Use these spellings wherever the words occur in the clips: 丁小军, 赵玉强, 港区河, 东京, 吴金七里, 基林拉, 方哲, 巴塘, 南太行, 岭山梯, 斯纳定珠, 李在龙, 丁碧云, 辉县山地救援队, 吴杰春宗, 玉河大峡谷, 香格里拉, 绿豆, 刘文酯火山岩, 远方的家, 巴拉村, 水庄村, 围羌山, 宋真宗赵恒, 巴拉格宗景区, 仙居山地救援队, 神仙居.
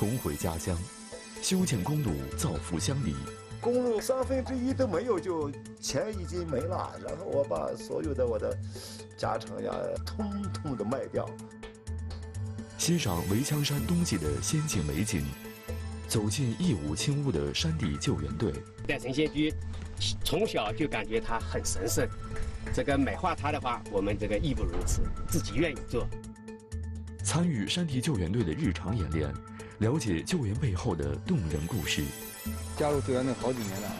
重回家乡，修建公路造福乡里。公路1/3都没有，就钱已经没了。然后我把所有的我的家产呀，通通的卖掉。欣赏围墙山冬季的仙境美景，走进义乌青乌的山地救援队。在神仙居，从小就感觉它很神圣。 这个美化它的话，我们这个义不容辞，自己愿意做。参与山地救援队的日常演练，了解救援背后的动人故事。加入救援队好几年了，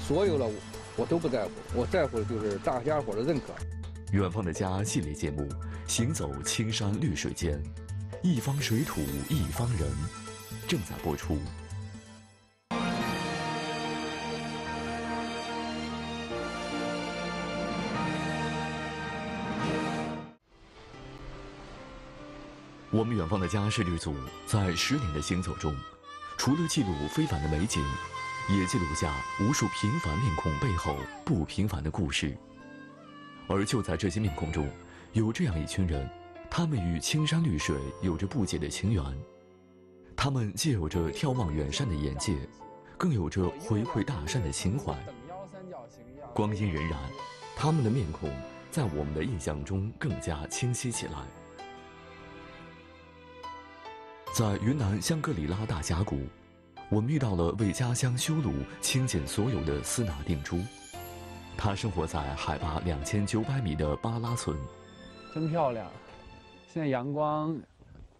所有了我都不在乎，我在乎的就是大家伙的认可。远方的家系列节目，行走青山绿水间，一方水土一方人，正在播出。 我们远方的家视绿组在10年的行走中，除了记录非凡的美景，也记录下无数平凡面孔背后不平凡的故事。而就在这些面孔中，有这样一群人，他们与青山绿水有着不解的情缘。他们既有着眺望远山的眼界，更有着回馈大山的情怀。光阴荏苒，他们的面孔在我们的印象中更加清晰起来。 在云南香格里拉大峡谷，我们遇到了为家乡修路倾尽所有的斯纳定珠。他生活在海拔2900米的巴拉村，真漂亮。现在阳光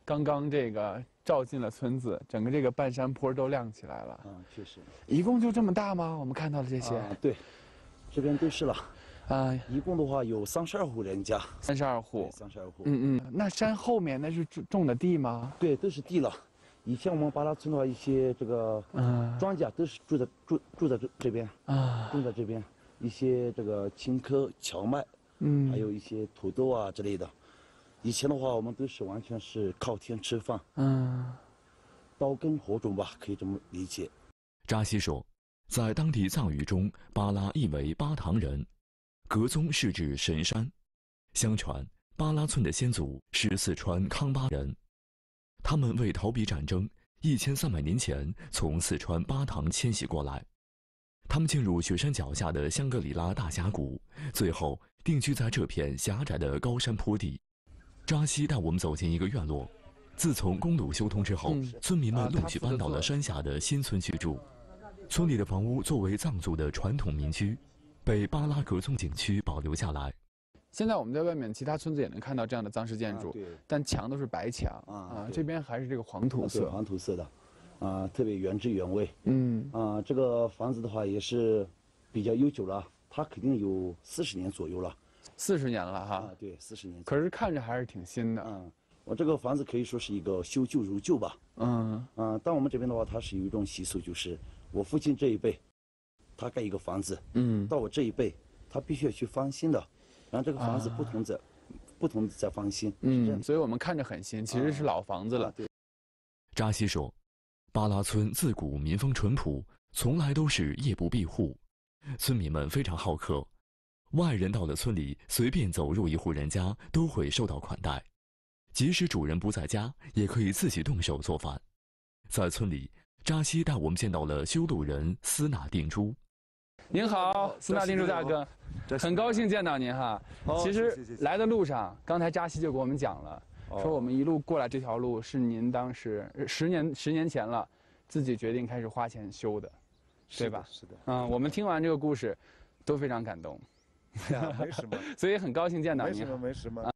刚刚这个照进了村子，整个这个半山坡都亮起来了。嗯，确实。一共就这么大吗？我们看到的这些？对，这边都是了。 啊，一共的话有32户人家，32户，32户。嗯嗯，那山后面那是种的地吗？对，都是地了。以前我们巴拉村的话，一些这个庄稼都是住在这边啊，种在这边一些这个青稞、荞麦，嗯，还有一些土豆啊之类的。以前的话，我们都是完全是靠天吃饭，嗯，刀耕火种吧，可以这么理解。扎西说，在当地藏语中，巴拉意为巴塘人。 格宗是指神山，相传巴拉村的先祖是四川康巴人，他们为逃避战争，1300年前从四川巴塘迁徙过来，他们进入雪山脚下的香格里拉大峡谷，最后定居在这片狭窄的高山坡地。扎西带我们走进一个院落，自从公路修通之后，村民们陆续搬到了山下的新村居住，村里的房屋作为藏族的传统民居。 被巴拉格宗景区保留下来。现在我们在外面其他村子也能看到这样的藏式建筑，啊、但墙都是白墙啊，这边还是这个黄土色，黄土色的，啊，特别原汁原味。嗯，啊，这个房子的话也是比较悠久了，它肯定有40年左右了。40年了哈？啊、对，40年。可是看着还是挺新的。嗯，我这个房子可以说是一个修旧如旧吧。嗯嗯，但我们这边的话，它是有一种习俗，就是我父亲这一辈。 他盖一个房子，嗯，到我这一辈，他必须要去翻新的，然后这个房子不同在翻新，嗯，所以我们看着很新，其实是老房子了。啊、对。扎西说，巴拉村自古民风淳朴，从来都是夜不闭户，村民们非常好客，外人到了村里，随便走入一户人家都会受到款待，即使主人不在家，也可以自己动手做饭。在村里，扎西带我们见到了修路人斯纳定珠。 您好，斯纳定珠大哥，很高兴见到您哈。其实来的路上，刚才扎西就给我们讲了，说我们一路过来这条路是您当时十年前了，自己决定开始花钱修的，对吧？是的。嗯，我们听完这个故事，都非常感动。没什么。所以很高兴见到您。没什么，没什么。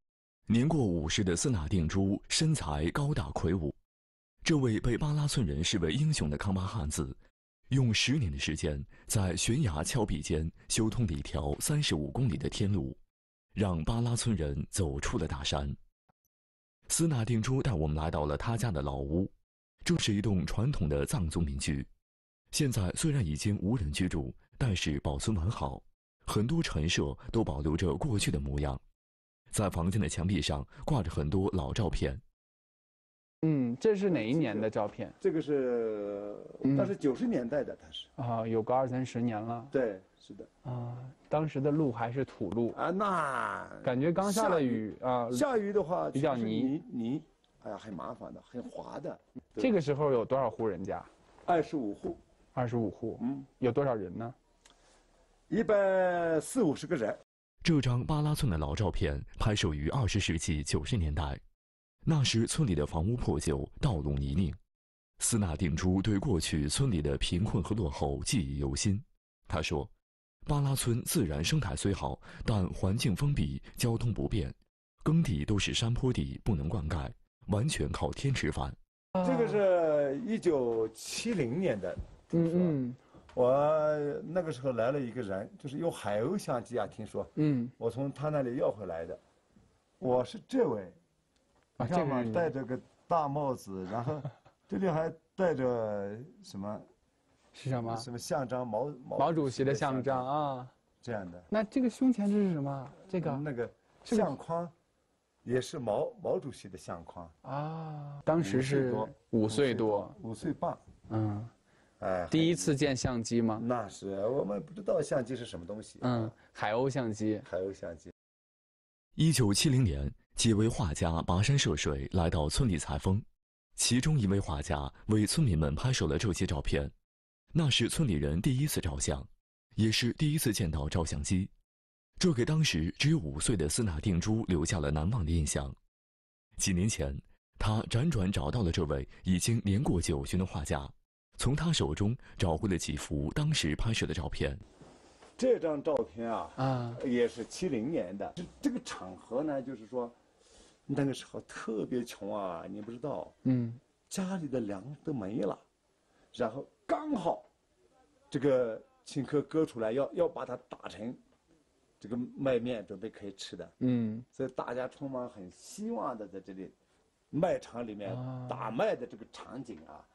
年过50的斯纳定珠身材高大魁梧，这位被巴拉村人视为英雄的康巴汉子。 用10年的时间，在悬崖峭壁间修通了一条35公里的天路，让巴拉村人走出了大山。斯纳定珠带我们来到了他家的老屋，这是一栋传统的藏族民居，现在虽然已经无人居住，但是保存完好，很多陈设都保留着过去的模样。在房间的墙壁上挂着很多老照片。 嗯，这是哪一年的照片？这个是，那是90年代的，它是啊，有个20-30年了。对，是的啊，当时的路还是土路啊，那感觉刚下了雨啊，下雨的话比较泥，哎呀，很麻烦的，很滑的。这个时候有多少户人家？25户。25户。嗯，有多少人呢？140、50个人。这张8拉寸的老照片拍摄于20世纪90年代，那时村里的房屋破旧，道路泥泞。 斯纳定珠对过去村里的贫困和落后记忆犹新。他说：“巴拉村自然生态虽好，但环境封闭，交通不便，耕地都是山坡地，不能灌溉，完全靠天吃饭。”这个是1970年的，我那个时候来了一个人，就是用海鸥相机啊，听说，我从他那里要回来的。我是这位，你看嘛，戴着个大帽子，然后。 这里还带着什么？是什么？什么像章？毛主席的像章啊，这样的。那这个胸前这是什么？这个那个相框，也是毛主席的相框啊。当时是5岁多，5岁半。嗯，哎，第一次见相机吗？那是我们不知道相机是什么东西。嗯，海鸥相机。海鸥相机。1970年，几位画家跋山涉水来到村里采风。 其中一位画家为村民们拍摄了这些照片，那是村里人第一次照相，也是第一次见到照相机，这给当时只有5岁的斯纳定珠留下了难忘的印象。几年前，他辗转找到了这位已经年过90的画家，从他手中找回了几幅当时拍摄的照片。这张照片啊，也是70年的。这个场合呢，就是说。 那个时候特别穷啊，你不知道，家里的粮都没了，然后刚好，这个青稞割出来要把它打成，这个麦面准备可以吃的，所以大家充满很希望的在这里，麦场里面打麦的这个场景啊，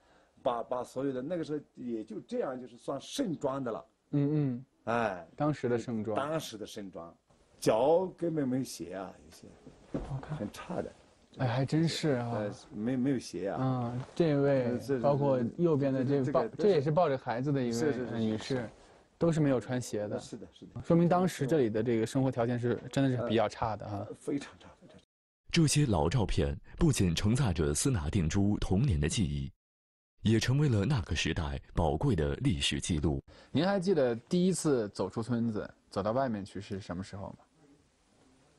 把所有的那个时候也就这样，就是算盛装的了，哎，当时的盛装，脚根本没鞋啊，有些。 很差的，哎，还真是啊，没有鞋啊。啊，这位包括右边的这也是抱着孩子的一位女士，都是没有穿鞋的。是的，是的，说明当时这里的这个生活条件是真的是比较差的啊，非常差。这些老照片不仅承载着斯纳定珠童年的记忆，也成为了那个时代宝贵的历史记录。您还记得第一次走出村子，走到外面去是什么时候吗？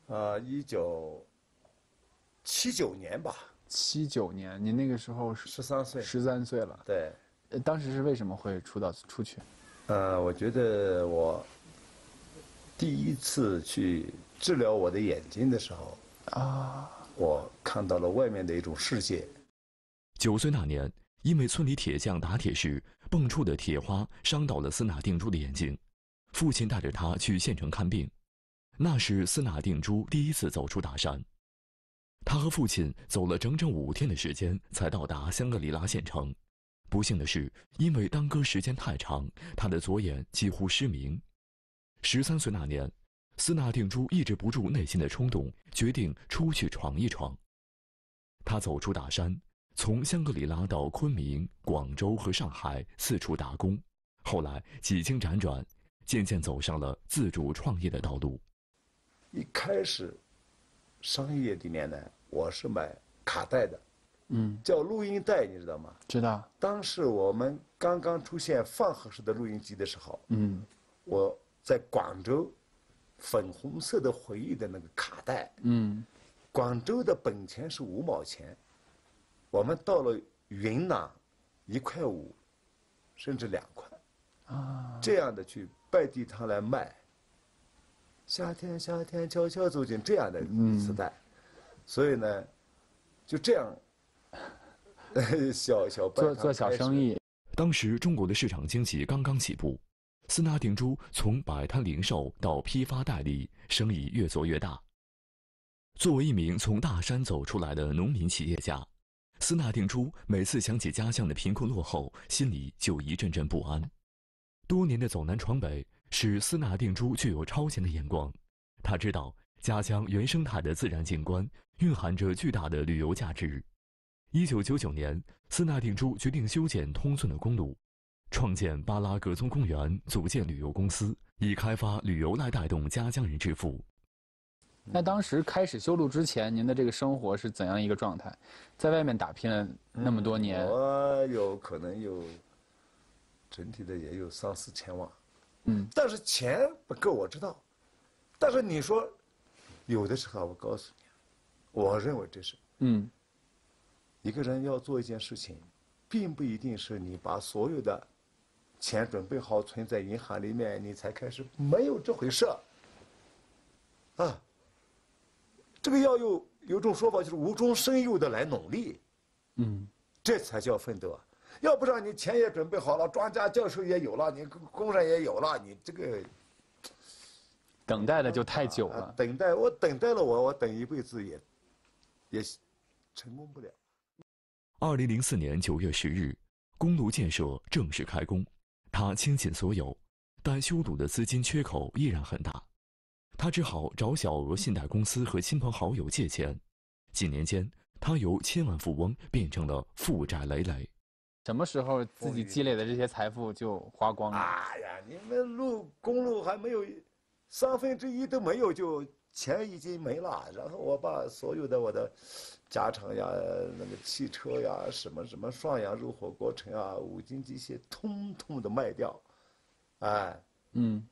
1979年吧。79年，您那个时候是13岁。13岁了。对。当时是为什么会出去？我觉得我第一次去治疗我的眼睛的时候，我看到了外面的一种世界。9岁那年，因为村里铁匠打铁时蹦出的铁花伤到了斯纳定珠的眼睛，父亲带着他去县城看病。 那是斯纳定珠第一次走出大山，他和父亲走了整整5天的时间才到达香格里拉县城。不幸的是，因为耽搁时间太长，他的左眼几乎失明。13岁那年，斯纳定珠抑制不住内心的冲动，决定出去闯一闯。他走出大山，从香格里拉到昆明、广州和上海四处打工，后来几经辗转，渐渐走上了自主创业的道路。 一开始，商业里面呢，我是买卡带的，叫录音带，你知道吗？知道。当时我们刚刚出现饭盒式的录音机的时候，我在广州，粉红色的回忆的那个卡带，广州的本钱是5毛钱，我们到了云南，1块5，甚至2块，这样的去拜地摊来卖。 夏天，夏天，悄悄走进这样的磁带，所以呢，就这样，小做小生意。当时中国的市场经济刚刚起步，斯纳定珠从摆摊零售到批发代理，生意越做越大。作为一名从大山走出来的农民企业家，斯纳定珠每次想起家乡的贫困落后，心里就一阵阵不安。多年的走南闯北。 使斯纳定珠具有超前的眼光，他知道家乡原生态的自然景观蕴含着巨大的旅游价值。1999年，斯纳定珠决定修建通村的公路，创建巴拉格宗公园，组建旅游公司，以开发旅游来带动家乡人致富。那当时开始修路之前，您的这个生活是怎样一个状态？在外面打拼了那么多年，我有可能有整体的也有3、4千万，但是钱不够，我知道。但是你说，有的时候我告诉你，我认为这是，一个人要做一件事情，并不一定是你把所有的钱准备好存在银行里面，你才开始，没有这回事。 啊，这个要有种说法，就是无中生有的来努力，这才叫奋斗啊！要不然你钱也准备好了，庄家教授也有了，你工人也有了，你这个等待的就太久了。等待我等待了我等一辈子也成功不了。2004年9月10日，公路建设正式开工，他倾尽所有，但修路的资金缺口依然很大。 他只好找小额信贷公司和亲朋好友借钱，几年间，他由千万富翁变成了负债累累。什么时候自己积累的这些财富就花光了？哎呀，你们公路还没有1/3都没有，就钱已经没了。然后我把所有的我的家常呀、那个汽车呀、什么什么涮羊肉火锅城啊、5金机械，通通的卖掉，哎，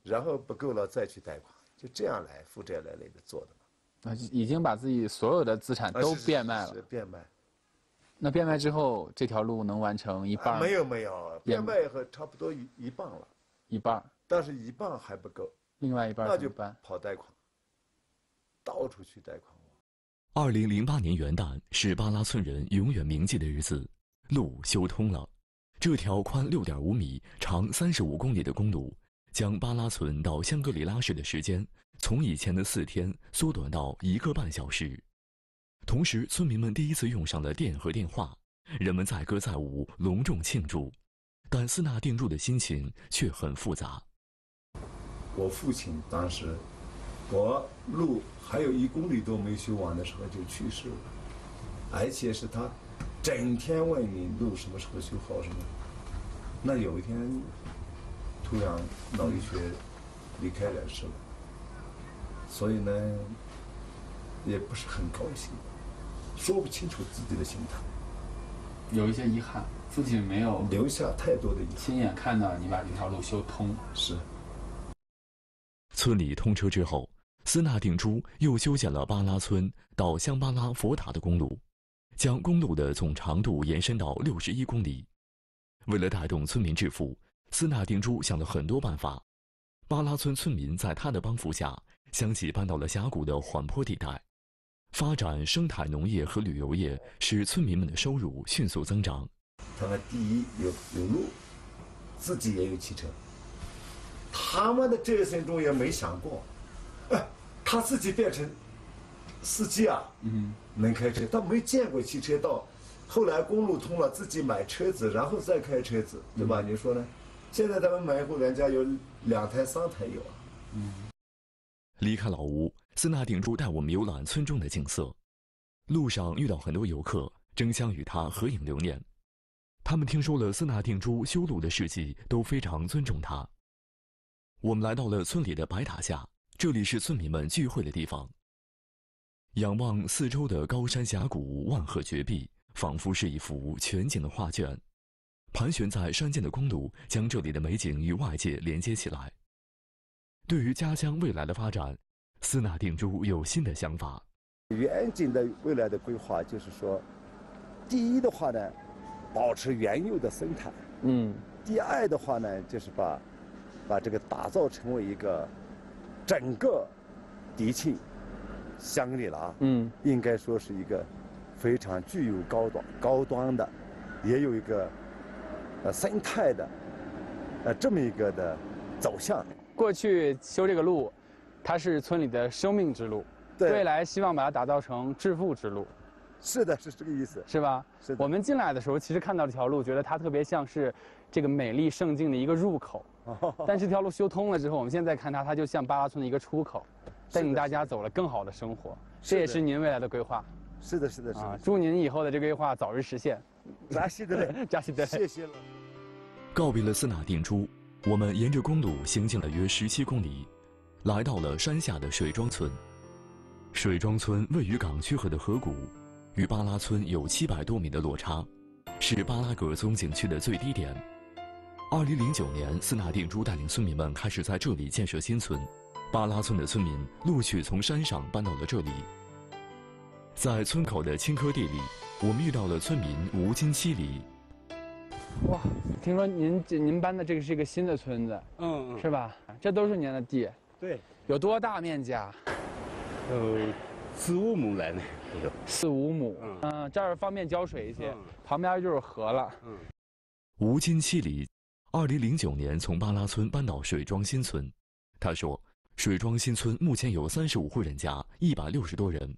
然后不够了再去贷款。 就这样来负债累累的做的嘛，已经把自己所有的资产都变卖了。是变卖。那变卖之后，这条路能完成一半？没有，变卖和差不多一半了。一半。但是一半还不够。另外一半那就跑贷款，到处去贷款。2008年元旦是巴拉村人永远铭记的日子，路修通了，这条宽6.5米、长35公里的公路。 将巴拉村到香格里拉市的时间从以前的4天缩短到1个半小时，同时村民们第一次用上了电和电话，人们载歌载舞，隆重庆祝。但斯纳定住的心情却很复杂。我父亲当时，我路还有1公里都没修完的时候就去世了，而且是他整天问你路什么时候修好什么。那有一天。 突然脑溢血离开人世了，所以呢，也不是很高兴，说不清楚自己的心态，有一些遗憾，自己没有留下太多的遗憾。亲眼看到你把这条路修通，是。村里通车之后，斯纳定珠又修建了巴拉村到香巴拉佛塔的公路，将公路的总长度延伸到61公里。为了带动村民致富。 斯纳定珠想了很多办法，巴拉村村民在他的帮扶下，相继搬到了峡谷的缓坡地带。发展生态农业和旅游业，使村民们的收入迅速增长。他们第一有路，自己也有汽车。他们的这一生中也没想过，他自己变成司机啊，能开车，他没见过汽车到。后来公路通了，自己买车子，然后再开车子，对吧？你说呢？ 现在咱们买一户人家有2台、3台有啊。离开老屋，斯纳定珠带我们游览村中的景色。路上遇到很多游客，争相与他合影留念。他们听说了斯纳定珠修路的事迹，都非常尊重他。我们来到了村里的白塔下，这里是村民们聚会的地方。仰望四周的高山峡谷、万壑绝壁，仿佛是一幅全景的画卷。 盘旋在山间的公路将这里的美景与外界连接起来。对于家乡未来的发展，斯纳定珠有新的想法。远景的未来的规划就是说，第一的话呢，保持原有的生态。第二的话呢，就是把这个打造成为一个整个迪庆香格里拉，应该说是一个非常具有高端的，也有一个。 生态的，这么一个的走向。过去修这个路，它是村里的生命之路。未来希望把它打造成致富之路。是的，是这个意思。是吧？是的。我们进来的时候，其实看到这条路，觉得它特别像是这个美丽圣境的一个入口。但是这条路修通了之后，我们现在看它，它就像巴拉村的一个出口，带领大家走了更好的生活。这也是您未来的规划。是的，是的，是的。祝您以后的这个规划早日实现。 扎西德勒，扎西德勒，谢谢了。告别了斯纳定珠，我们沿着公路行进了约17公里，来到了山下的水庄村。水庄村位于港区河的河谷，与巴拉村有700多米的落差，是巴拉格宗景区的最低点。2009年，斯纳定珠带领村民们开始在这里建设新村，巴拉村的村民陆续从山上搬到了这里。在村口的青稞地里，我们遇到了村民吴金七里。 哇，听说您搬的这个是一个新的村子，是吧？这都是您的地，对，有多大面积啊？4、5亩来呢，有4、5亩，这儿方便浇水一些，旁边就是河了。吴金七里，2009年从巴拉村搬到水庄新村。他说，水庄新村目前有35户人家，160多人，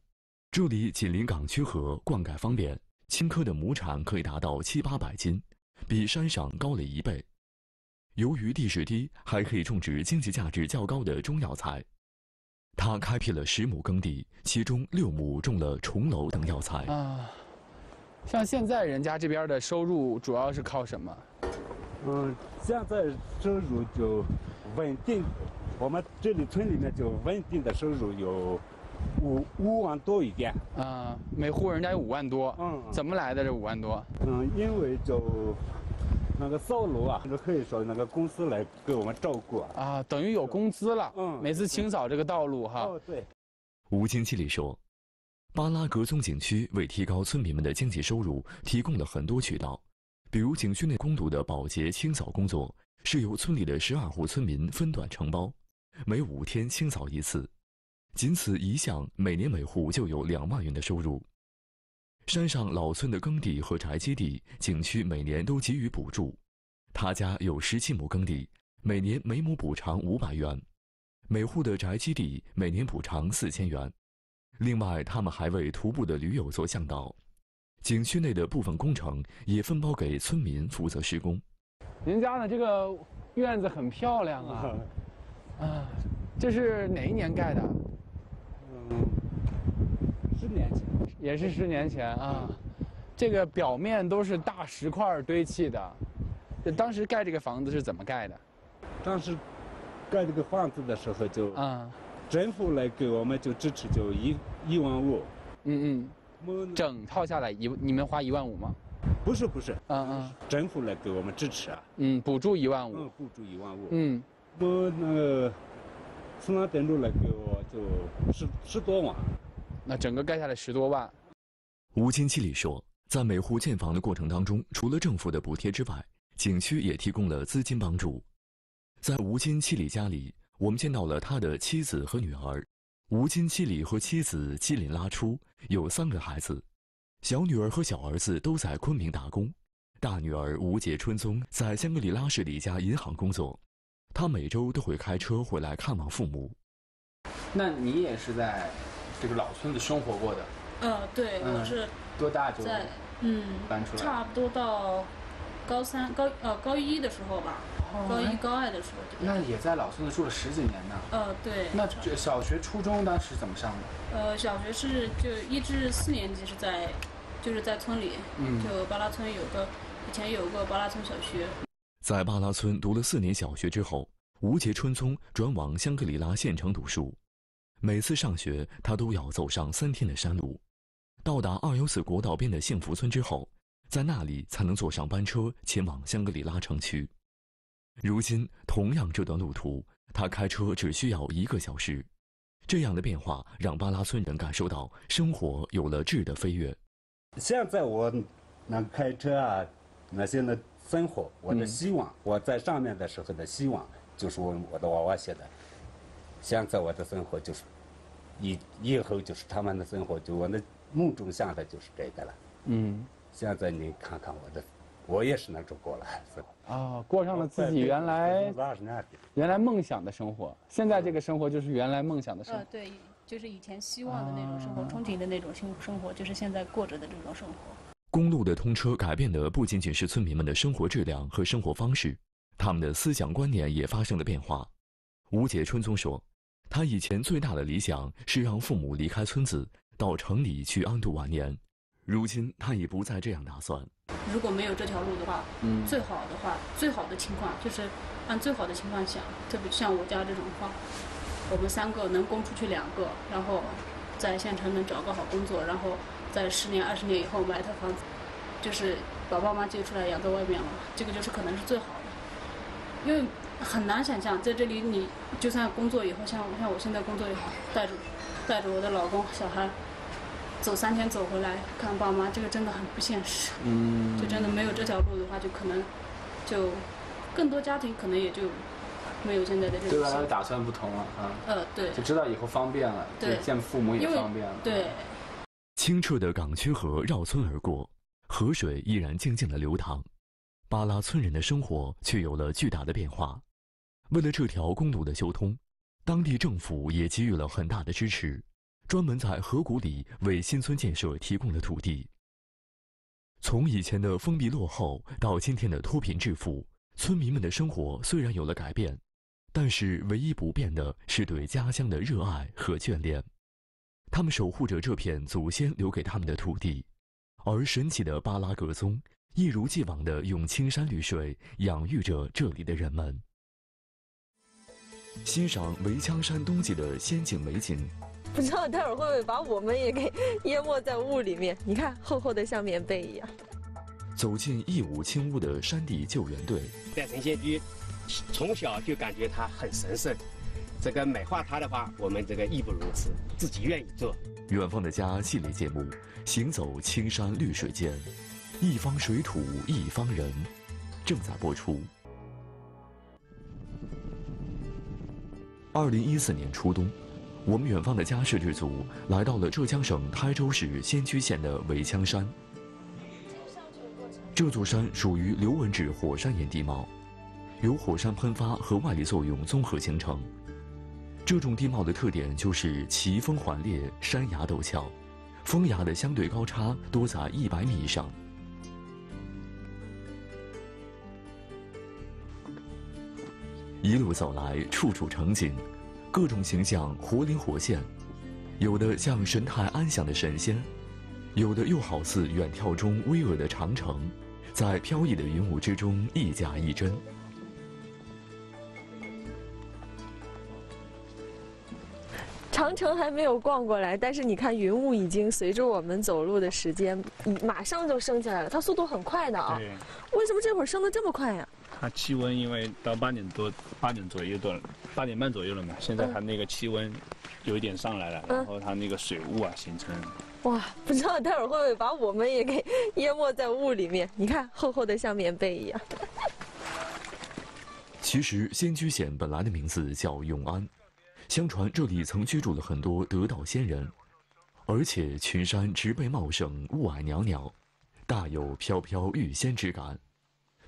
这里紧邻港区河，灌溉方便，青稞的亩产可以达到700-800斤。 比山上高了1倍，由于地势低，还可以种植经济价值较高的中药材。他开辟了10亩耕地，其中6亩种了重楼等药材。啊，像现在人家这边的收入主要是靠什么？现在收入就稳定，我们这里村里面就稳定的收入有5万多一点。啊，每户人家有5万多。怎么来的这5万多？因为就。 那个扫楼啊，可以说那个公司来给我们照顾啊，等于有工资了。每次清扫这个道路哈。对。吴金七里说，巴拉格宗景区为提高村民们的经济收入提供了很多渠道，比如景区内公读的保洁清扫工作是由村里的12户村民分段承包，每5天清扫一次，仅此一项，每年每户就有2万元的收入。 山上老村的耕地和宅基地，景区每年都给予补助。他家有17亩耕地，每年每亩补偿500元；每户的宅基地每年补偿4000元。另外，他们还为徒步的驴友做向导。景区内的部分工程也分包给村民负责施工。您家的这个院子很漂亮啊！啊，这是哪一年盖的？10年前。 也是10年前啊，这个表面都是大石块堆砌的。当时盖这个房子是怎么盖的？当时盖这个房子的时候就政府来给我们就支持就1万5。整套下来你们花1万5吗？不是，政府来给我们支持啊。补助1万5。补助1万5。我那个斯纳定珠来给我就10多万。 那整个盖下来10多万。吴金七里说，在每户建房的过程当中，除了政府的补贴之外，景区也提供了资金帮助。在吴金七里家里，我们见到了他的妻子和女儿。吴金七里和妻子基林拉出有3个孩子，小女儿和小儿子都在昆明打工，大女儿吴杰春宗在香格里拉市的一家银行工作，她每周都会开车回来看望父母。那你也是在？ 这个老村子生活过的，对，我是多大就搬出来，差不多到高一的时候吧，高一高2的时候就。那也在老村子住了10几年呢。对。那小学、初中当时怎么上的？小学是就1至4年级是在，就是在村里，就巴拉村有个以前有个巴拉村小学。在巴拉村读了4年小学之后，吴杰春宗转往香格里拉县城读书。 每次上学，他都要走上3天的山路。到达214国道边的幸福村之后，在那里才能坐上班车前往香格里拉城区。如今，同样这段路途，他开车只需要1个小时。这样的变化让巴拉村人感受到生活有了质的飞跃。现在我能开车啊，那些的生活，我的希望，我在上面的时候的希望，就是我的娃娃写的。现在我的生活就是。 以后就是他们的生活，就我的梦中想的就是这个了。现在你看看我的，我也是能度过了。过上了自己原来梦想的生活，现在这个生活就是原来梦想的生活。对，就是以前希望的那种生活，憧憬的那种生活，就是现在过着的这种生活。公路的通车改变的不仅仅是村民们的生活质量和生活方式，他们的思想观念也发生了变化。吴杰春宗说。 他以前最大的理想是让父母离开村子，到城里去安度晚年。如今他已不再这样打算。如果没有这条路的话，最好的情况就是按最好的情况想，特别像我家这种话，我们3个能供出去2个，然后在县城能找个好工作，然后在10年、20年以后买套房子，就是把爸妈接出来养在外面了。这个就是可能是最好的，因为很难想象在这里你就算工作以后，像我现在工作以后，带着我的老公小孩走3天走回来看爸妈，这个真的很不现实。嗯，就真的没有这条路的话，就可能就更多家庭可能也就。 没有现在的这种，对吧？他的打算不同了啊。对，就知道以后方便了，对，见父母也方便了。对。清澈的港区河绕村而过，河水依然静静的流淌，巴拉村人的生活却有了巨大的变化。为了这条公路的修通，当地政府也给予了很大的支持，专门在河谷里为新村建设提供了土地。从以前的封闭落后到今天的脱贫致富，村民们的生活虽然有了改变。 但是，唯一不变的是对家乡的热爱和眷恋。他们守护着这片祖先留给他们的土地，而神奇的巴拉格宗一如既往地用青山绿水养育着这里的人们。欣赏围羌山冬季的仙境美景，不知道待会儿会不会把我们也给淹没在雾里面？你看，厚厚的像棉被一样。走进义乌青乌的山地救援队，在神仙居。 从小就感觉它很神圣，这个美化它的话，我们这个义不容辞，自己愿意做。远方的家系列节目，行走青山绿水间，一方水土一方人，正在播出。2014年初冬，我们远方的家摄制组来到了浙江省台州市仙居县的围羌山。这座山属于刘文酯火山岩地貌。 由火山喷发和外力作用综合形成，这种地貌的特点就是奇峰环列，山崖陡峭，峰崖的相对高差多在100米以上。一路走来，处处成景，各种形象活灵活现，有的像神态安详的神仙，有的又好似远眺中巍峨的长城，在飘逸的云雾之中一假一真。 长城还没有逛过来，但是你看云雾已经随着我们走路的时间，马上就升起来了。它速度很快的啊！为什么这会儿升得这么快呀？它气温因为到8点半左右了嘛，现在它那个气温有一点上来了，然后它那个水雾啊形成。哇，不知道待会儿会不会把我们也给淹没在雾里面？你看，厚厚的像棉被一样。其实仙居县本来的名字叫永安。 相传这里曾居住了很多得道仙人，而且群山植被茂盛，雾霭袅袅，大有飘飘欲仙之感。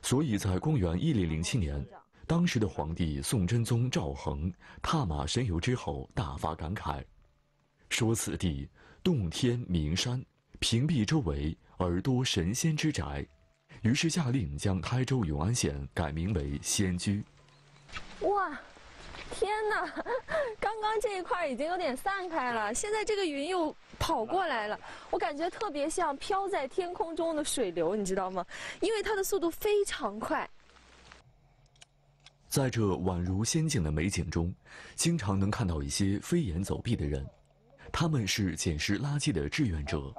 所以在公元1007年，当时的皇帝宋真宗赵恒踏马神游之后，大发感慨，说此地洞天名山，屏蔽周围而多神仙之宅，于是下令将台州永安县改名为仙居。哇！ 天哪，刚刚这一块已经有点散开了，现在这个云又跑过来了，我感觉特别像飘在天空中的水流，你知道吗？因为它的速度非常快。在这宛如仙境的美景中，经常能看到一些飞檐走壁的人，他们是捡拾垃圾的志愿者。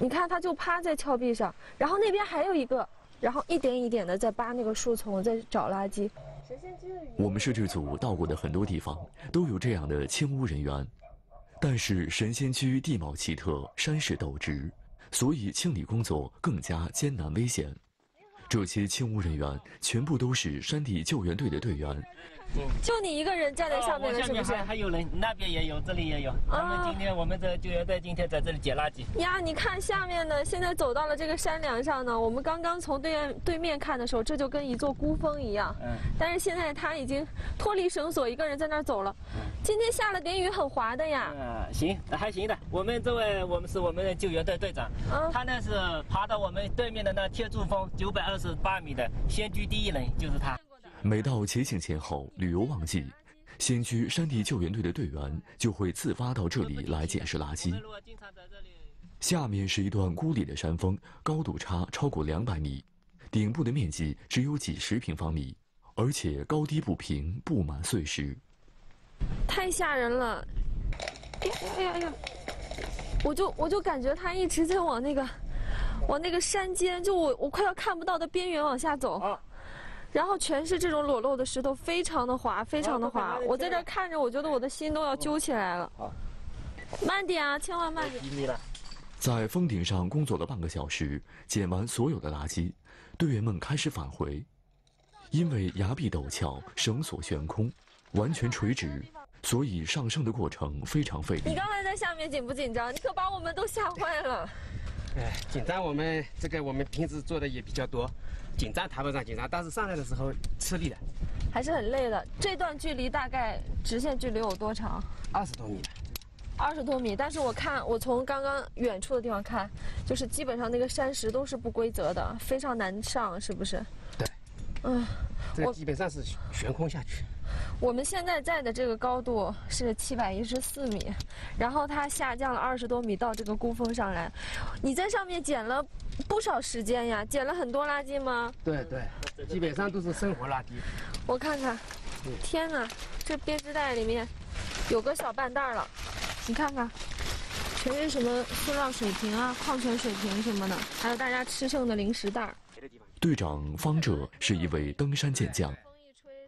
你看，他就趴在峭壁上，然后那边还有一个。 然后一点一点的在扒那个树丛，在找垃圾。我们摄制组到过的很多地方都有这样的清污人员，但是神仙居地貌奇特，山势陡直，所以清理工作更加艰难危险。这些清污人员全部都是山地救援队的队员。就你一个人站在上面了，是不是？还有人，那边也有，这里也有。他们今天我们这救援队今天在这里捡垃圾。呀，你看下面呢，现在走到了这个山梁上呢。我们刚刚从对面看的时候，这就跟一座孤峰一样。嗯。但是现在他已经脱离绳索，一个人在那儿走了。今天下了点雨，很滑的呀。行，还行的。我们这位，我们的救援队队长，他呢是爬到我们对面的那铁柱峰928米的仙居第一人，就是他。 每到节庆前后、旅游旺季，仙居山地救援队的队员就会自发到这里来捡拾垃圾。下面是一段孤立的山峰，高度差超过200米，顶部的面积只有几十平方米，而且高低不平，布满碎石。太吓人了！哎呀！我就感觉他一直在往那个山间，就我快要看不到的边缘往下走，啊、然后全是这种裸露的石头，非常的滑，非常的滑。啊、我在这看着，我觉得我的心都要揪起来了。啊、慢点啊，千万慢点。在峰顶上工作了半个小时，捡完所有的垃圾，队员们开始返回。因为崖壁陡峭，绳索悬空，完全垂直。 所以上升的过程非常费力。你刚才在下面紧不紧张？你可把我们都吓坏了。哎，紧张，我们平时做的也比较多，紧张谈不上紧张，但是上来的时候吃力的，还是很累的。这段距离大概直线距离有多长？20多米。20多米，但是我从刚刚远处的地方看，就是基本上那个山石都是不规则的，非常难上，是不是？对。嗯，这基本上是悬空下去。 我们现在在的这个高度是714米，然后它下降了20多米到这个孤峰上来。你在上面捡了不少时间呀，捡了很多垃圾吗？对，基本上都是生活垃圾。我看看，天哪，这编织袋里面有个小半袋了，你看看，全是什么塑料水瓶啊、矿泉水瓶什么的，还有大家吃剩的零食袋。队长方哲是一位登山健将。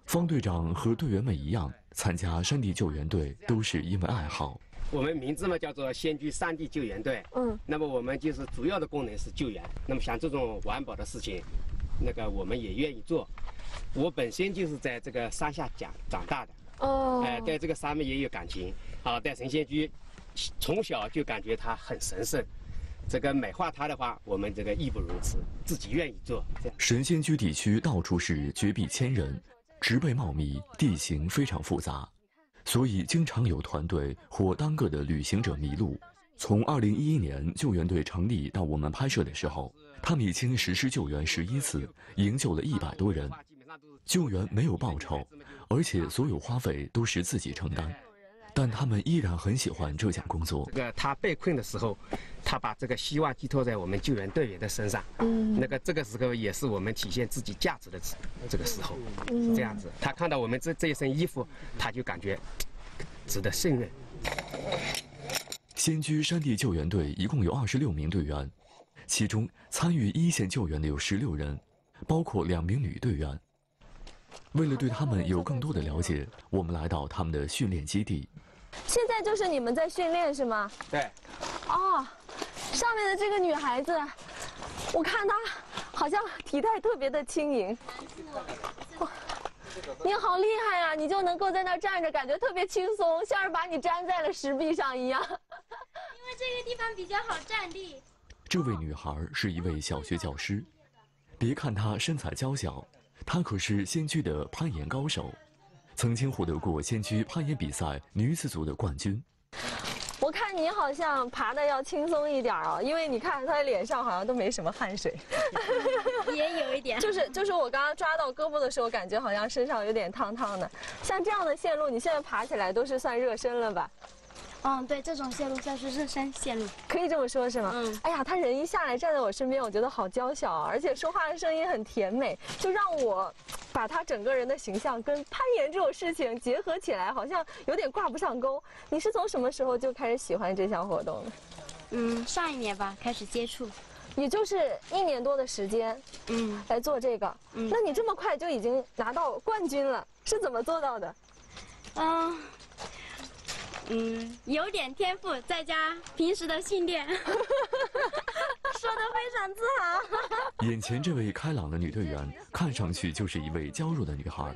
方队长和队员们一样，参加山地救援队都是因为爱好。我们名字嘛叫做仙居山地救援队。嗯，那么我们就是主要的功能是救援。那么像这种环保的事情，我们也愿意做。我本身就是在这个山下长大的。哦。哎、对这个山也有感情。啊，对神仙居，从小就感觉它很神圣。 这个美化它的话，我们这个义不容辞，自己愿意做。神仙居地区到处是绝壁千人，植被茂密，地形非常复杂，所以经常有团队或单个的旅行者迷路。从2011年救援队成立到我们拍摄的时候，他们已经实施救援11次，营救了100多人。救援没有报酬，而且所有花费都是自己承担。 但他们依然很喜欢这项工作。他被困的时候，他把这个希望寄托在我们救援队员的身上。嗯，这个时候也是我们体现自己价值的这个时候。嗯，这样子，他看到我们这一身衣服，他就感觉值得信任。仙居山地救援队一共有26名队员，其中参与一线救援的有16人，包括2名女队员。 为了对他们有更多的了解，我们来到他们的训练基地。现在就是你们在训练是吗？对。哦，上面的这个女孩子，我看她好像体态特别的轻盈。哇，你好厉害啊！你就能够在那儿站着，感觉特别轻松，像是把你粘在了石壁上一样。因为这个地方比较好站立。这位女孩是一位小学教师，别看她身材娇小。 她可是仙居的攀岩高手，曾经获得过仙居攀岩比赛女子组的冠军。我看你好像爬得要轻松一点啊，因为你看她脸上好像都没什么汗水，也有一点。就是我刚刚抓到胳膊的时候，感觉好像身上有点烫烫的。像这样的线路，你现在爬起来都是算热身了吧？ 嗯，对，这种线路算是热身线路，可以这么说，是吗？嗯。哎呀，他人一下来站在我身边，我觉得好娇小，而且说话的声音很甜美，就让我把他整个人的形象跟攀岩这种事情结合起来，好像有点挂不上钩。你是从什么时候就开始喜欢这项活动的？嗯，上一年吧，开始接触，也就是1年多的时间，嗯，来做这个。嗯，那你这么快就已经拿到冠军了，是怎么做到的？嗯。 嗯，有点天赋，再加平时的训练，说得非常自豪。眼前这位开朗的女队员，看上去就是一位娇弱的女孩，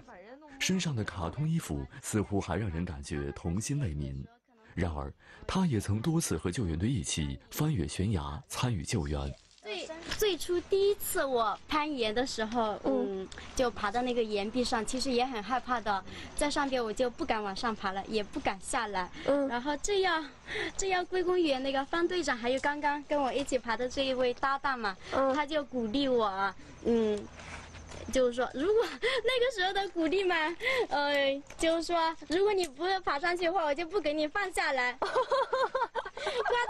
身上的卡通衣服似乎还让人感觉童心未泯。然而，她也曾多次和救援队一起翻越悬崖，参与救援。最初第一次我攀岩的时候，就爬到那个岩壁上，其实也很害怕的，在上边我就不敢往上爬了，也不敢下来。嗯，然后这要归功于那个方队长，还有刚刚跟我一起爬的这一位搭档嘛，他就鼓励我，就是说，如果那个时候的古力嘛，就是说，如果你不是爬上去的话，我就不给你放下来，挂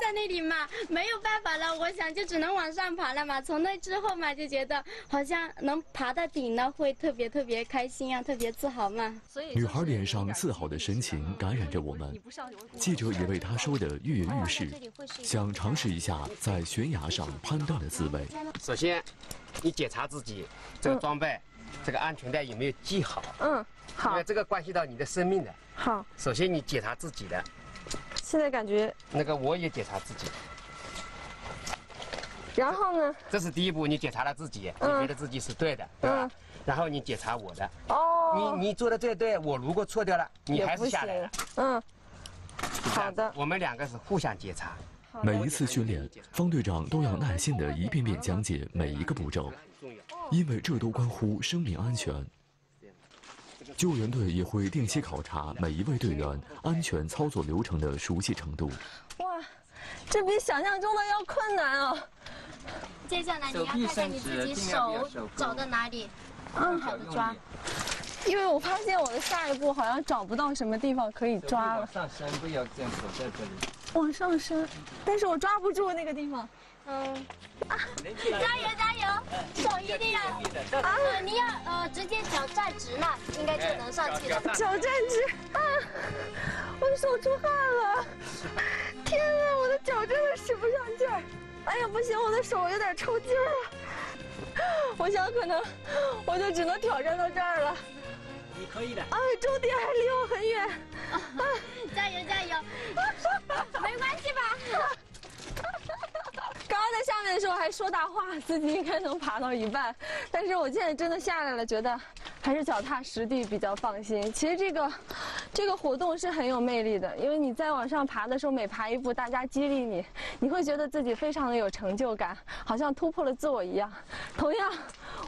在那里嘛，没有办法了，我想就只能往上爬了嘛。从那之后嘛，就觉得好像能爬到顶了，会特别开心啊，特别自豪嘛。女孩脸上自豪的神情感染着我们，记者也为她说的跃跃欲试，想尝试一下在悬崖上攀登的滋味。首先，你检查自己这个装备。这个安全带有没有系好？嗯，好。因为这个关系到你的生命的。好。首先你检查自己的。现在感觉。那个我也检查自己。然后呢？这是第一步，你检查了自己，你觉得自己是对的，对吧？然后你检查我的。哦。你做的最对，我如果错掉了，你还是下来了。嗯。好的。我们两个是互相检查。每一次训练，方队长都要耐心地一遍遍讲解每一个步骤。 因为这都关乎生命安全，救援队也会定期考察每一位队员安全操作流程的熟悉程度。哇，这比想象中的要困难哦！接下来你要看看你自己手找到哪里，好的抓。因为我发现我的下一步好像找不到什么地方可以抓了。上升不要这样走在这里。往上升，但是我抓不住那个地方。嗯。 啊！加油加油！手一定要啊！你要直接脚站直了，应该就能上去了。脚站直啊！我的手出汗了，天啊！我的脚真的使不上劲儿，哎呀不行，我的手有点抽筋儿了。我想可能我就只能挑战到这儿了。你可以的。啊，终点还离我很远。啊，加油加油！没关系吧？ 刚刚在下面的时候还说大话，自己应该能爬到一半，但是我现在真的下来了，觉得还是脚踏实地比较放心。其实这个活动是很有魅力的，因为你在往上爬的时候，每爬一步，大家激励你，你会觉得自己非常的有成就感，好像突破了自我一样。同样，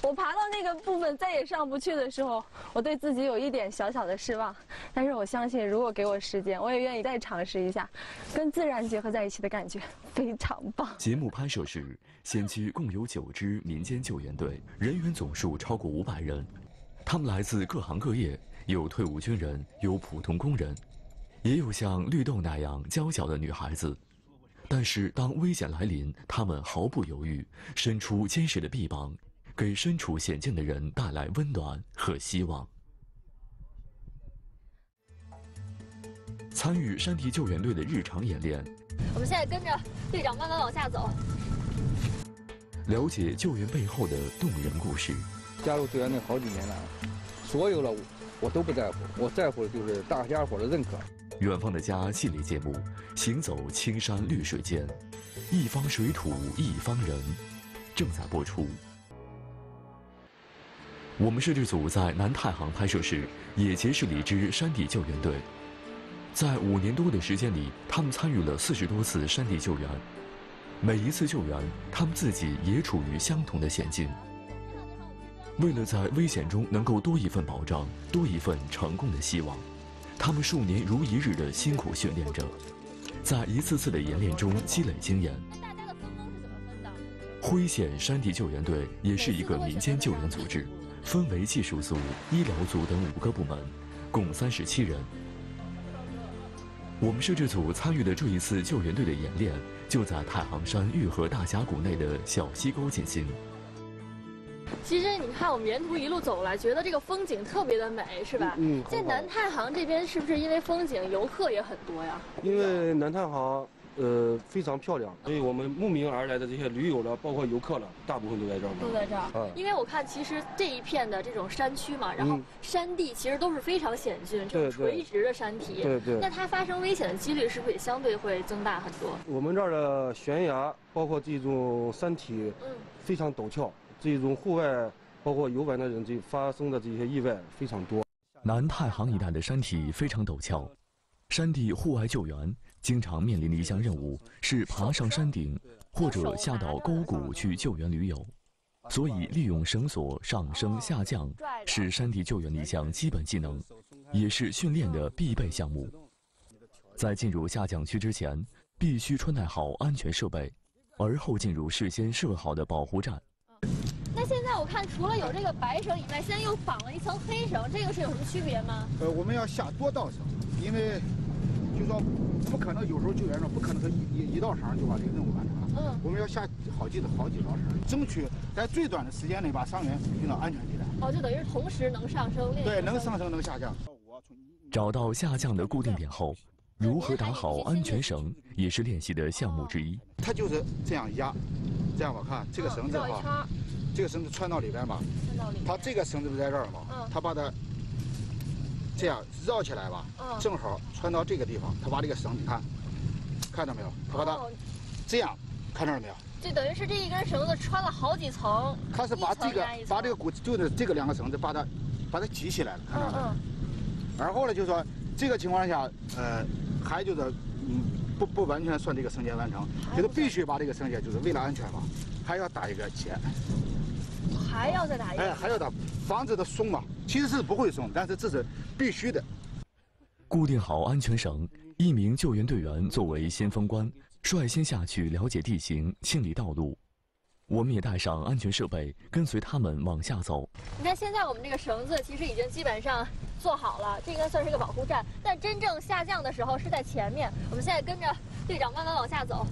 我爬到那个部分再也上不去的时候，我对自己有一点小小的失望，但是我相信，如果给我时间，我也愿意再尝试一下，跟自然结合在一起的感觉非常棒。节目。 拍摄时，先期共有9支民间救援队，人员总数超过500人。他们来自各行各业，有退伍军人，有普通工人，也有像绿豆那样娇小的女孩子。但是当危险来临，他们毫不犹豫，伸出坚实的臂膀，给身处险境的人带来温暖和希望。 参与山地救援队的日常演练，我们现在跟着队长慢慢往下走，了解救援背后的动人故事。加入救援队好几年了，所有了我都不在乎，我在乎的就是大家伙的认可。远方的家系列节目，行走青山绿水间，一方水土一方人，正在播出。 我们摄制组在南太行拍摄时，也结识了一支山地救援队。 在5年多的时间里，他们参与了40多次山地救援，每一次救援，他们自己也处于相同的险境。为了在危险中能够多一份保障，多一份成功的希望，他们数年如一日的辛苦训练着，在一次次的演练中积累经验。辉县山地救援队也是一个民间救援组织，分为技术组、医疗组等5个部门，共37人。 我们摄制组参与的这一次救援队的演练，就在太行山玉河大峡谷内的小溪沟进行。其实你看，我们沿途一路走来，觉得这个风景特别的美，是吧？嗯。在南太行这边，是不是因为风景，游客也很多呀？因为南太行，非常漂亮，所以我们慕名而来的这些驴友了，包括游客了，大部分都在这儿。都在这儿。嗯。因为我看，其实这一片的这种山区嘛，然后。 山地其实都是非常险峻，这种垂直的山体，对，那它发生危险的几率是不是也相对会增大很多？我们这儿的悬崖，包括这种山体，非常陡峭，这种户外包括游玩的人，发生的这些意外非常多。南太行一带的山体非常陡峭，山地户外救援经常面临的一项任务是爬上山顶或者下到沟谷去救援驴友。 所以，利用绳索上升下降是山地救援的一项基本技能，也是训练的必备项目。在进入下降区之前，必须穿戴好安全设备，而后进入事先设好的保护站。那现在我看除了有这个白绳以外，现在又绑了一层黑绳，这个是有什么区别吗？我们要下多道绳，因为就说不可能有时候救援上不可能他一道绳就把这个任务完成了。嗯，我们要下好几条绳，争取在最短的时间内把伤员运到安全地带。哦，就等于是同时能上升，对，能上升能下降。找到下降的固定点后。 如何打好安全绳也是练习的项目之一。它就是这样压，这样我看这个绳子哈，这个绳子穿到里边吧，它这个绳子不在这儿吗？它把它这样绕起来吧，正好穿到这个地方。它把这个绳，你看，看到没有？它把它这样，看到了没有？就等于是这一根绳子穿了好几层。它是把这个骨就是这个两个绳子把它挤起来了，看到没有？然后呢，就说这个情况下，还就是，不完全算这个绳结完成，就是必须把这个绳结，就是为了安全吧，还要打一个结，还要再打一个，还要打，防止它松嘛。其实是不会松，但是这是必须的。固定好安全绳，一名救援队员作为先锋官，率先下去了解地形，清理道路。我们也带上安全设备，跟随他们往下走。你看，现在我们这个绳子其实已经基本上。 做好了，这应该算是一个保护站。但真正下降的时候是在前面。我们现在跟着队长慢慢往下走。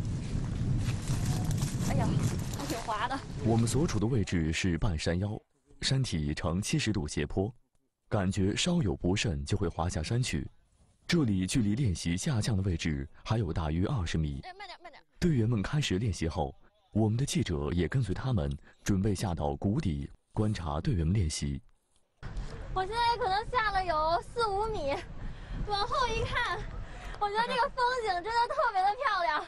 哎呀，还挺滑的。我们所处的位置是半山腰，山体呈70度斜坡，感觉稍有不慎就会滑下山去。这里距离练习下降的位置还有大约20米。哎，慢点，慢点。队员们开始练习后，我们的记者也跟随他们，准备下到谷底观察队员们练习。 我现在可能下了有4、5米，往后一看，我觉得这个风景真的特别的漂亮。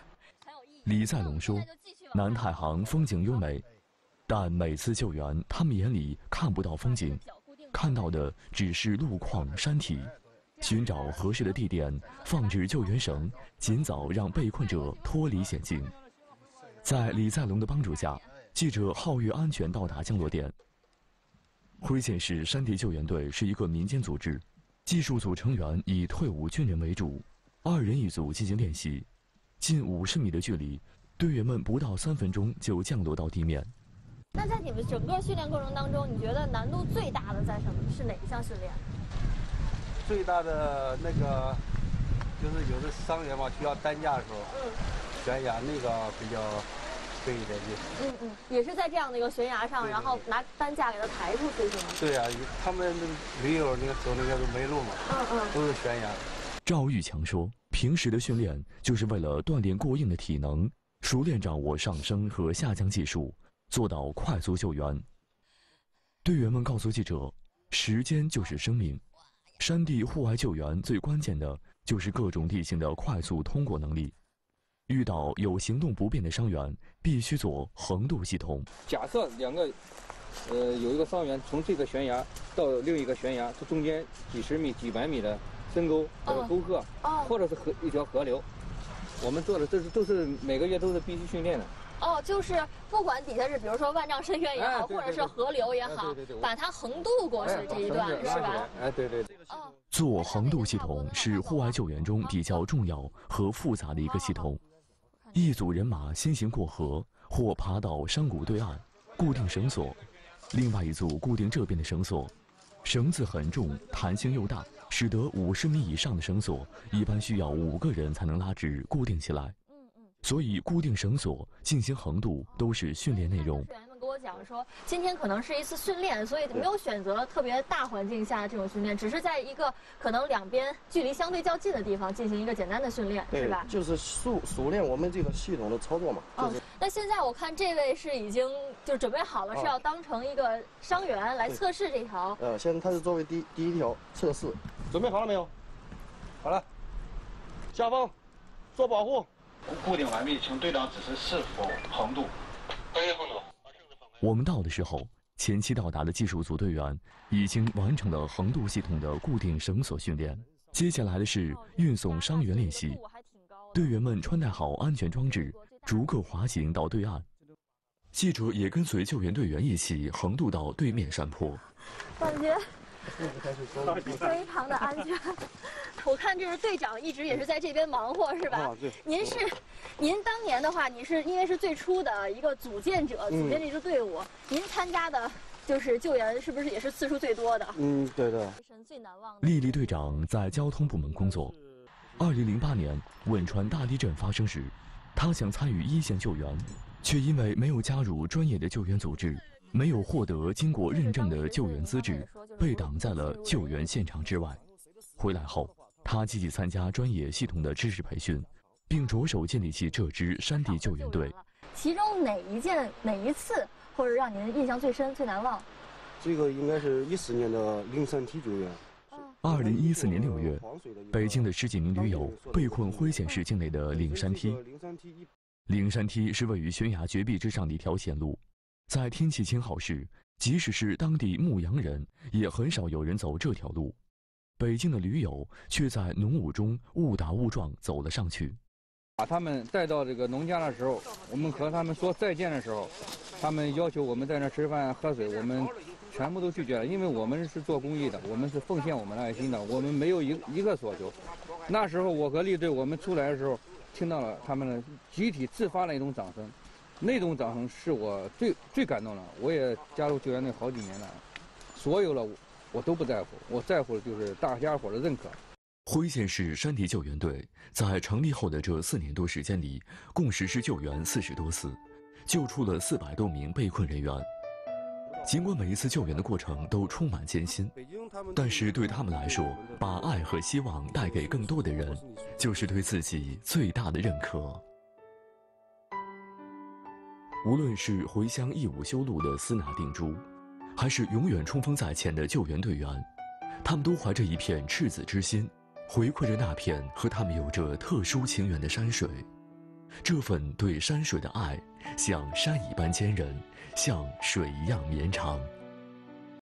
李在龙说：“南太行风景优美，但每次救援，他们眼里看不到风景，看到的只是路况、山体。寻找合适的地点放置救援绳，尽早让被困者脱离险境。”在李在龙的帮助下，记者皓月安全到达降落点。 辉县市山地救援队是一个民间组织，技术组成员以退伍军人为主，2人一组进行练习。近50米的距离，队员们不到3分钟就降落到地面。那在你们整个训练过程当中，你觉得难度最大的在什么？是哪一项训练？最大的那个就是有的伤员嘛，需要担架的时候，悬崖那个比较。 对的，也是在这样的一个悬崖上，然后拿担架给他抬出去，是吗？对呀，他们没有那个走那个都没路嘛，都是悬崖。赵玉强说，平时的训练就是为了锻炼过硬的体能，熟练掌握上升和下降技术，做到快速救援。队员们告诉记者，时间就是生命，山地户外救援最关键的就是各种地形的快速通过能力。 遇到有行动不便的伤员，必须做横渡系统。假设有一个伤员从这个悬崖到另一个悬崖，这中间几十米、几百米的深沟、沟壑，或者是一条河流，我们做的都是每个月都是必须训练的。哦，就是不管底下是比如说万丈深渊也好，或者是河流也好，把它横渡过去这一段是吧？哎，对对对。做横渡系统是户外救援中比较重要和复杂的一个系统。 一组人马先行过河或爬到山谷对岸，固定绳索；另外一组固定这边的绳索。绳子很重，弹性又大，使得50米以上的绳索一般需要5个人才能拉直固定起来。所以固定绳索进行横渡都是训练内容。队员们跟我讲说，今天可能是一次训练，所以没有选择特别大环境下这种训练，只是在一个可能两边距离相对较近的地方进行一个简单的训练，是吧？就是熟练我们这个系统的操作嘛。就是那现在我看这位是已经就准备好了，是要当成一个伤员来测试这条。现在他是作为第一条测试，准备好了没有？好了，下方做保护。 固定完毕，请队长指示是否横渡。可以横渡。我们到的时候，前期到达的技术组队员已经完成了横渡系统的固定绳索训练。接下来的是运送伤员练习。队员们穿戴好安全装置，逐个滑行到对岸。记者也跟随救援队员一起横渡到对面山坡。感觉非常的安全。我看就是队长一直也是在这边忙活，是吧？啊，对。您当年的话，你是因为是最初的一个组建者，组建这支队伍，您参加的就是救援，是不是也是次数最多的？嗯，对的。丽丽队长在交通部门工作。2008年汶川大地震发生时，她想参与一线救援，却因为没有加入专业的救援组织。 没有获得经过认证的救援资质，被挡在了救援现场之外。回来后，他积极参加专业系统的知识培训，并着手建立起这支山地救援队。其中哪一次，或者让您印象最深、最难忘？这个应该是14年的03梯救援。2014年6月，北京的10几名驴友被困辉县市境内的岭山梯。岭山梯是位于悬崖绝壁之上的一条险路。 在天气晴好时，即使是当地牧羊人，也很少有人走这条路。北京的驴友却在浓雾中误打误撞走了上去。把他们带到这个农家的时候，我们和他们说再见的时候，他们要求我们在那吃饭喝水，我们全部都拒绝了，因为我们是做公益的，我们是奉献我们的爱心的，我们没有一个所求。那时候我和丽队我们出来的时候，听到了他们的集体自发的一种掌声。 那种掌声是我最感动的。我也加入救援队好几年了，所有了我都不在乎，我在乎的就是大家伙的认可。辉县市山地救援队在成立后的这4年多时间里，共实施救援40多次，救出了400多名被困人员。尽管每一次救援的过程都充满艰辛，但是对他们来说，把爱和希望带给更多的人，就是对自己最大的认可。 无论是回乡义务修路的司纳定珠，还是永远冲锋在前的救援队员，他们都怀着一片赤子之心，回馈着那片和他们有着特殊情缘的山水。这份对山水的爱，像山一般坚韧，像水一样绵长。